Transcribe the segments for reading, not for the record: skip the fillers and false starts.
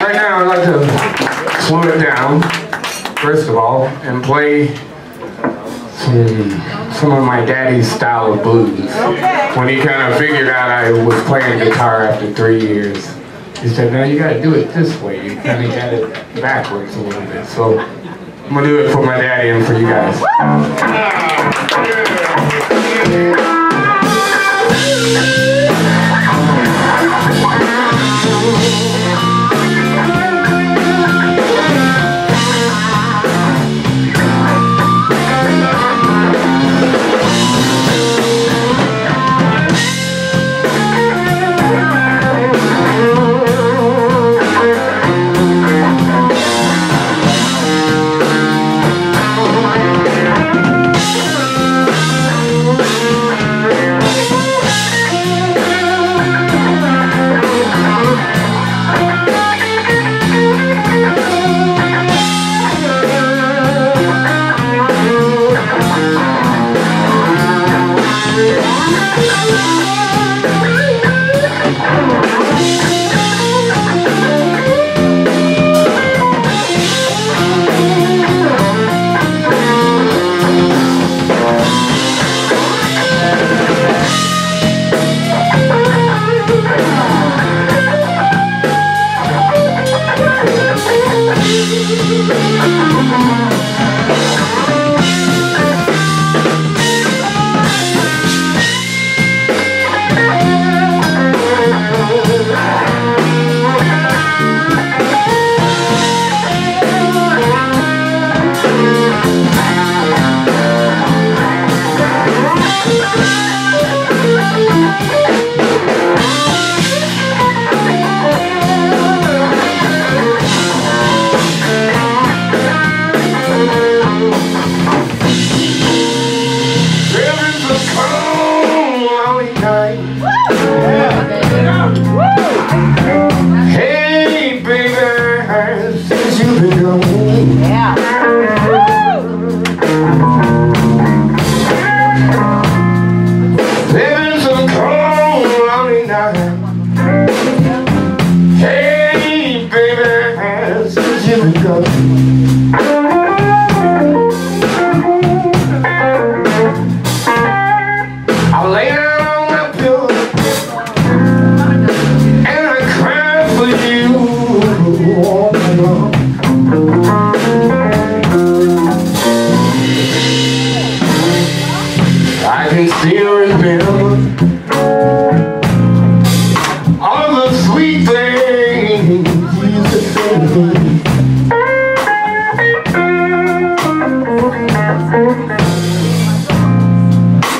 Right now, I'd like to slow it down, first of all, and play some of my daddy's style of blues. Okay. When he kind of figured out I was playing guitar after 3 years, he said, "No, you got to do it this way. You kind of got it backwards a little bit." So I'm gonna do it for my daddy and for you guys.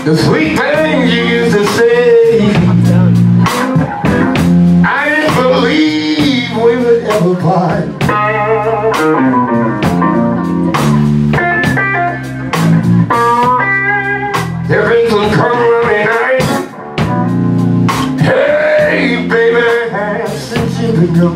The sweet things you used to say, I didn't believe we would ever part. There been some crumbling nights. Hey, baby, since you could go.